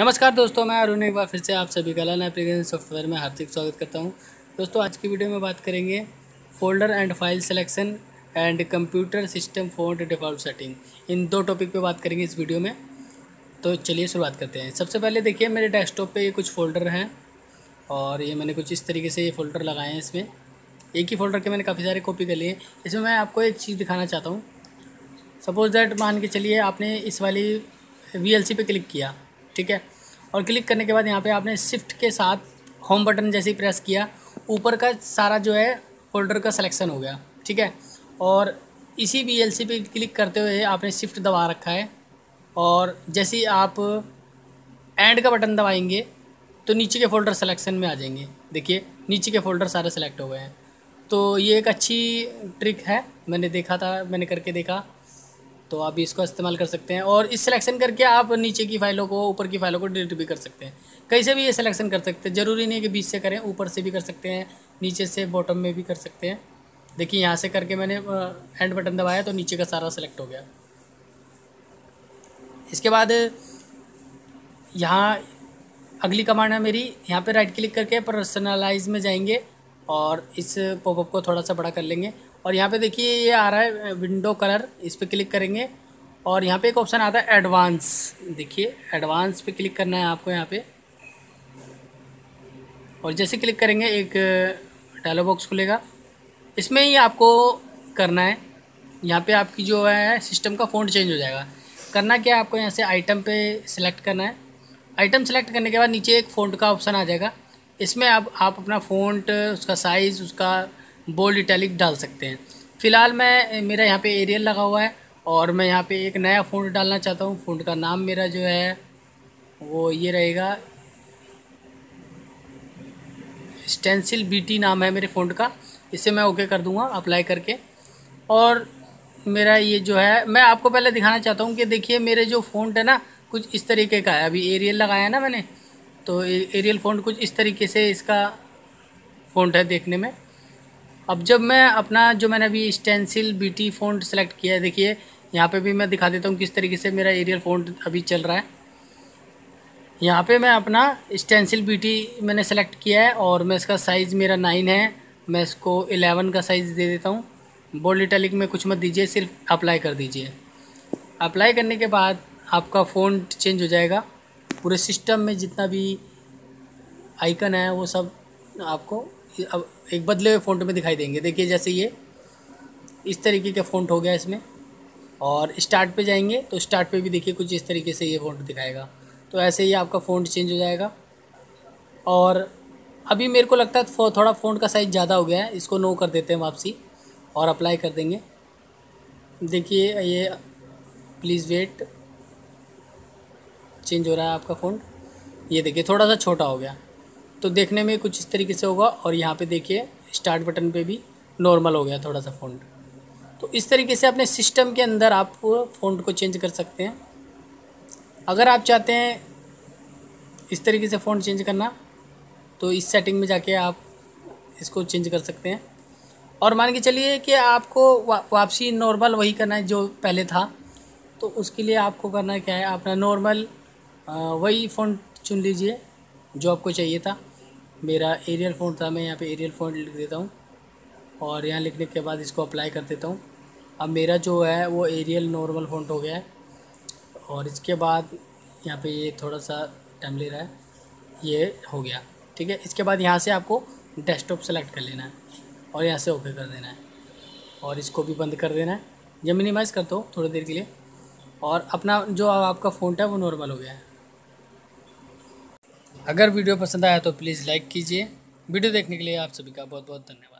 नमस्कार दोस्तों, मैं अरुण एक बार फिर से आप सभी का लाल एप्लीकेशन सॉफ्टवेयर में हार्दिक स्वागत करता हूं। दोस्तों, आज की वीडियो में बात करेंगे folder and file selection and computer system font default setting. इन दो टॉपिक पे बात करेंगे इस वीडियो में। तो चलिए शुरुआत करते हैं। सबसे पहले देखिए मेरे डेस्कटॉप पे ये कुछ फ़ोल्डर हैं और ये मैंने कुछ इस तरीके से ये फ़ोल्डर लगाए हैं। इसमें एक ही फ़ोल्डर के मैंने काफ़ी सारे कॉपी कर लिए। इसमें मैं आपको एक चीज़ दिखाना चाहता हूँ। सपोज़ दैट, मान के चलिए आपने इस वाली VLC पे क्लिक किया, ठीक है, और क्लिक करने के बाद यहाँ पे आपने शिफ्ट के साथ होम बटन जैसे ही प्रेस किया, ऊपर का सारा जो है फोल्डर का सिलेक्शन हो गया, ठीक है। और इसी VLC पे क्लिक करते हुए आपने शिफ्ट दबा रखा है और जैसे ही आप एंड का बटन दबाएंगे तो नीचे के फ़ोल्डर सिलेक्शन में आ जाएंगे। देखिए नीचे के फ़ोल्डर सारे सिलेक्ट हो गए हैं। तो ये एक अच्छी ट्रिक है, मैंने करके देखा, तो आप इसको इस्तेमाल कर सकते हैं। और इस सिलेक्शन करके आप नीचे की फाइलों को, ऊपर की फाइलों को डिलीट भी कर सकते हैं। कहीं से भी ये सिलेक्शन कर सकते हैं, ज़रूरी नहीं कि बीच से करें, ऊपर से भी कर सकते हैं, नीचे से बॉटम में भी कर सकते हैं। देखिए यहाँ से करके मैंने एंड बटन दबाया तो नीचे का सारा सिलेक्ट हो गया। इसके बाद यहाँ अगली कमांड है मेरी, यहाँ पर राइट क्लिक करके पर्सनलाइज में जाएंगे और इस पॉपअप को थोड़ा सा बड़ा कर लेंगे। और यहाँ पे देखिए ये आ रहा है विंडो कलर, इस पर क्लिक करेंगे और यहाँ पे एक ऑप्शन आता है एडवांस। देखिए एडवांस पे क्लिक करना है आपको यहाँ पे, और जैसे क्लिक करेंगे एक डायलॉग बॉक्स खुलेगा। इसमें ही आपको करना है, यहाँ पे आपकी जो है सिस्टम का फ़ॉन्ट चेंज हो जाएगा। करना क्या है आपको, यहाँ से आइटम पे सिलेक्ट करना है। आइटम सेलेक्ट करने के बाद नीचे एक फ़ॉन्ट का ऑप्शन आ जाएगा। इसमें आप अपना फ़ॉन्ट, उसका साइज़, उसका बोल्ड, इटैलिक डाल सकते हैं। फ़िलहाल मेरा यहाँ पे एरियल लगा हुआ है और मैं यहाँ पे एक नया फ़ॉन्ट डालना चाहता हूँ। फ़ॉन्ट का नाम मेरा जो है वो ये रहेगा, स्टेंसिल BT नाम है मेरे फ़ॉन्ट का। इसे मैं ओके कर दूँगा अप्लाई करके। और मेरा ये जो है, मैं आपको पहले दिखाना चाहता हूँ कि देखिए मेरे जो फ़ॉन्ट है ना कुछ इस तरीके का है। अभी एरियल लगाया ना मैंने, तो एरियल फ़ॉन्ट कुछ इस तरीके से इसका फ़ॉन्ट है देखने में। अब जब मैं अपना जो मैंने अभी स्टेंसिल BT फ़ॉन्ट सेलेक्ट किया है, देखिए यहाँ पे भी मैं दिखा देता हूँ किस तरीके से मेरा एरियल फ़ॉन्ट अभी चल रहा है। यहाँ पे मैं अपना स्टेंसिल BT मैंने सेलेक्ट किया है और मैं इसका साइज़ मेरा 9 है, मैं इसको 11 का साइज़ दे देता हूँ। बोल्ड इटैलिक में कुछ मत दीजिए, सिर्फ अप्लाई कर दीजिए। अप्लाई करने के बाद आपका फ़ॉन्ट चेंज हो जाएगा। पूरे सिस्टम में जितना भी आइकन है वो सब आपको अब एक बदले हुए फ़ॉन्ट में दिखाई देंगे। देखिए जैसे ये इस तरीके का फ़ॉन्ट हो गया इसमें। और स्टार्ट पे जाएंगे तो स्टार्ट पे भी देखिए कुछ इस तरीके से ये फ़ॉन्ट दिखाएगा। तो ऐसे ही आपका फ़ॉन्ट चेंज हो जाएगा। और अभी मेरे को लगता है थोड़ा फ़ॉन्ट का साइज़ ज़्यादा हो गया है, इसको नो कर देते हैं वापसी और अप्लाई कर देंगे। देखिए ये प्लीज़ वेट, चेंज हो रहा है आपका फ़ॉन्ट। ये देखिए थोड़ा सा छोटा हो गया, तो देखने में कुछ इस तरीके से होगा। और यहाँ पे देखिए स्टार्ट बटन पे भी नॉर्मल हो गया थोड़ा सा फ़ॉन्ट। तो इस तरीके से अपने सिस्टम के अंदर आप फ़ॉन्ट को चेंज कर सकते हैं। अगर आप चाहते हैं इस तरीके से फ़ॉन्ट चेंज करना तो इस सेटिंग में जाके आप इसको चेंज कर सकते हैं। और मान के चलिए कि आपको वापसी नॉर्मल वही करना है जो पहले था, तो उसके लिए आपको करना क्या है, अपना नॉर्मल वही फ़ॉन्ट चुन लीजिए जो आपको चाहिए था। मेरा एरियल फ़ॉन्ट था, मैं यहाँ पे एरियल फ़ॉन्ट लिख देता हूँ और यहाँ लिखने के बाद इसको अप्लाई कर देता हूँ। अब मेरा जो है वो एरियल नॉर्मल फ़ॉन्ट हो गया है। और इसके बाद यहाँ पे ये थोड़ा सा टाइम ले रहा है, ये हो गया, ठीक है। इसके बाद यहाँ से आपको डेस्कटॉप सेलेक्ट कर लेना है और यहाँ से ओके कर देना है और इसको भी बंद कर देना है। जब मिनिमाइज़ करता हूँ थोड़ी देर के लिए, और अपना जो आपका फ़ॉन्ट है वो नॉर्मल हो गया है। अगर वीडियो पसंद आया तो प्लीज़ लाइक कीजिए। वीडियो देखने के लिए आप सभी का बहुत बहुत धन्यवाद।